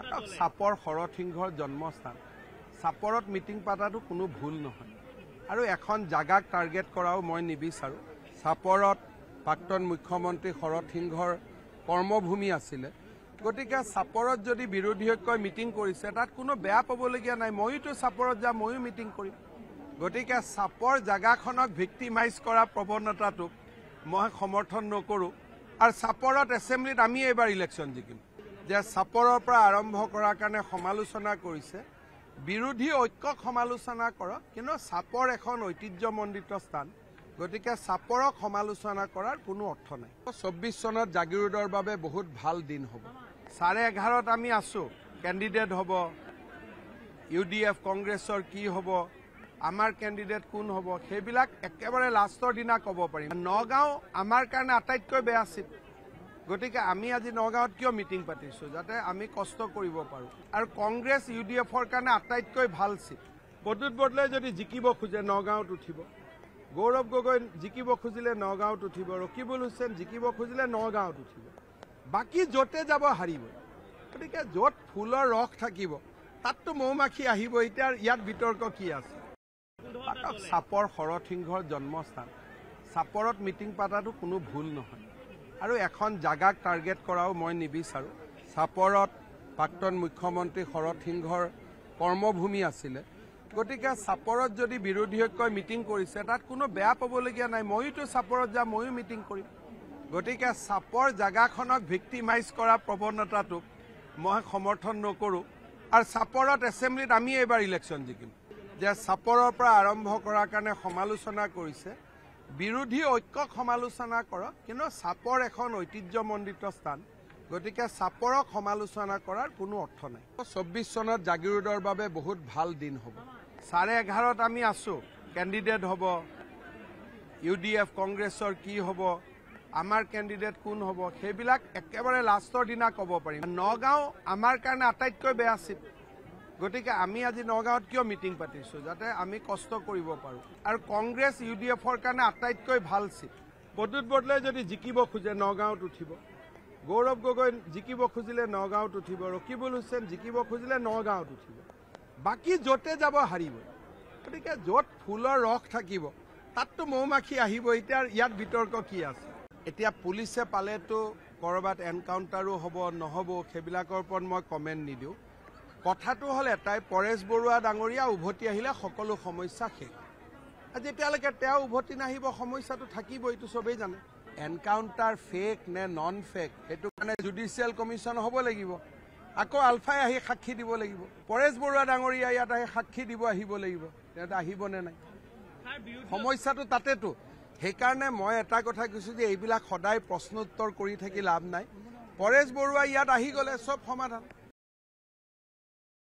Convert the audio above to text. কৰ্ণাটক চাপৰ শৰৎ সিংহৰ জন্মস্থান, চাপৰত মিটিং পাতাটো কোনো ভুল নহয়। আৰু এখন জাগাক টাৰ্গেট কৰাও মই নিবিচাৰোঁ। চাপৰত প্ৰাক্তন মুখ্যমন্ত্ৰী শৰৎ সিংহৰ কৰ্মভূমি আছিলে, গতিকে চাপৰত যদি বিৰোধী ঐক্যই মিটিং কৰিছে তাত কোনো বেয়া পাবলগীয়া নাই। ময়োতো চাপৰত যাম, ময়ো মিটিং কৰিম। গতিকে চাপৰ জাগাখনক ভিক্টিমাইজ কৰা প্ৰৱণতাটোক মই সমৰ্থন নকৰোঁ। আৰু চাপৰত এছেম্বলিত আমি এইবাৰ ইলেকশ্যন জিকিম। যে চাপৰৰ পৰা আৰম্ভ কৰাৰ কাৰণে সমালোচনা কৰিছে, বিৰোধী ঐক্যক সমালোচনা কৰক, কিন্তু চাপৰ এখন ঐতিহ্যমণ্ডিত স্থান, গতিকে চাপৰক সমালোচনা কৰাৰ কোনো অৰ্থ নাই। ২৪ চনত জাগিৰোডৰ বাবে বহুত ভাল দিন হ'ব। 11:30 আমি আছোঁ, কেণ্ডিডেট হ'ব, UDF কংগ্ৰেছৰ কি হ'ব, আমাৰ কেণ্ডিডেট কোন হ'ব, সেইবিলাক একেবাৰে লাষ্টৰ দিনা ক'ব পাৰিম। নগাঁও আমাৰ কাৰণে আটাইতকৈ বেয়া চিট, গতিকে আমি আজি নগাঁৱত কিয় মিটিং পাতিছোঁ, যাতে আমি কষ্ট কৰিব পাৰোঁ। আৰু কংগ্ৰেছ UDFৰ কাৰণে আটাইতকৈ ভাল চিট। প্ৰদ্যুৎ বৰদলৈ যদি জিকিব খোজে নগাঁৱত উঠিব, গৌৰৱ গগৈ জিকিব খুজিলে নগাঁৱত উঠিব, ৰকিবুল হুছেইন জিকিব খুজিলে নগাঁৱত উঠিব, বাকী য'তে যাব হাৰিব। গতিকে য'ত ফুলৰ ৰস থাকিব তাততো মৌমাখি আহিব। এতিয়া ইয়াত বিতৰ্ক কি আছে? চাপৰ শৰৎ সিংহৰ জন্মস্থান, চাপৰত মিটিং পাতাটো কোনো ভুল নহয়। আৰু এখন জাগাক টাৰ্গেট কৰাও মই নিবিচাৰোঁ। চাপৰত প্ৰাক্তন মুখ্যমন্ত্ৰী শৰৎ সিংহৰ কৰ্মভূমি আছিলে, গতিকে চাপৰত যদি বিৰোধী ঐক্যই মিটিং কৰিছে তাত কোনো বেয়া পাবলগীয়া নাই। ময়োতো চাপৰত যাম, ময়ো মিটিং কৰিম। গতিকে চাপৰ জাগাখনক ভিক্টিমাইজ কৰা প্ৰৱণতাটোক মই সমৰ্থন নকৰোঁ। আৰু চাপৰত এছেম্বলিত আমি এইবাৰ ইলেকশ্যন জিকিম। যে চাপৰৰ পৰা আৰম্ভ কৰাৰ কাৰণে সমালোচনা কৰিছে, বিৰোধী ঐক্যক সমালোচনা কৰক, কিন্তু চাপৰ এখন ঐতিহ্যমণ্ডিত স্থান, গতিকে চাপৰক সমালোচনা কৰাৰ কোনো অৰ্থ নাই। ২৪ চনত জাগিৰোডৰ বাবে বহুত ভাল দিন হ'ব। 11:30 আমি আছোঁ, কেণ্ডিডেট হ'ব, UDF কংগ্ৰেছৰ কি হ'ব, আমাৰ কেণ্ডিডেট কোন হ'ব, সেইবিলাক একেবাৰে লাষ্টৰ দিনা ক'ব পাৰিম। নগাঁও আমাৰ কাৰণে আটাইতকৈ বেয়া চিট, গতিকে আমি আজি নগাঁৱত কিয় মিটিং পাতিছোঁ, যাতে আমি কষ্ট কৰিব পাৰোঁ। আৰু কংগ্ৰেছ UDFৰ কাৰণে আটাইতকৈ ভাল চিট। প্ৰদ্যুৎ বৰদলৈ যদি জিকিব খোজে নগাঁৱত উঠিব, গৌৰৱ গগৈ জিকিব খুজিলে নগাঁৱত উঠিব, ৰকিবুল হুছেইন জিকিব খুজিলে নগাঁৱত উঠিব, বাকী য'তে যাব হাৰিব। গতিকে য'ত ফুলৰ ৰস থাকিব তাততো মৌমাখি আহিব। এতিয়া ইয়াত বিতৰ্ক কি আছে? এতিয়া পুলিচে পালেতো ক'ৰবাত এনকাউণ্টাৰো হ'ব নহ'ব, সেইবিলাকৰ ওপৰত মই কমেণ্ট নিদিওঁ। কথাটো হ'ল এটাই, পৰেশ বৰুৱা ডাঙৰীয়া উভতি আহিলে সকলো সমস্যা শেষ। আৰু যেতিয়ালৈকে তেওঁ উভতি নাহিব সমস্যাটো থাকিব, এইটো চবেই জানে। এনকাউণ্টাৰ ফেক নে নন ফেক, সেইটো কাৰণে জুডিচিয়েল কমিশ্যন হ'ব লাগিব, আকৌ আলফাই আহি সাক্ষী দিব লাগিব, পৰেশ বৰুৱা ডাঙৰীয়া ইয়াত আহি সাক্ষী দিব আহিব লাগিব, তেওঁ আহিব নে নাই সমস্যাটো তাতেতো। সেইকাৰণে মই এটা কথা কৈছোঁ যে এইবিলাক সদায় প্ৰশ্নোত্তৰ কৰি থাকি লাভ নাই। পৰেশ বৰুৱা ইয়াত আহি গ'লে চব সমাধান।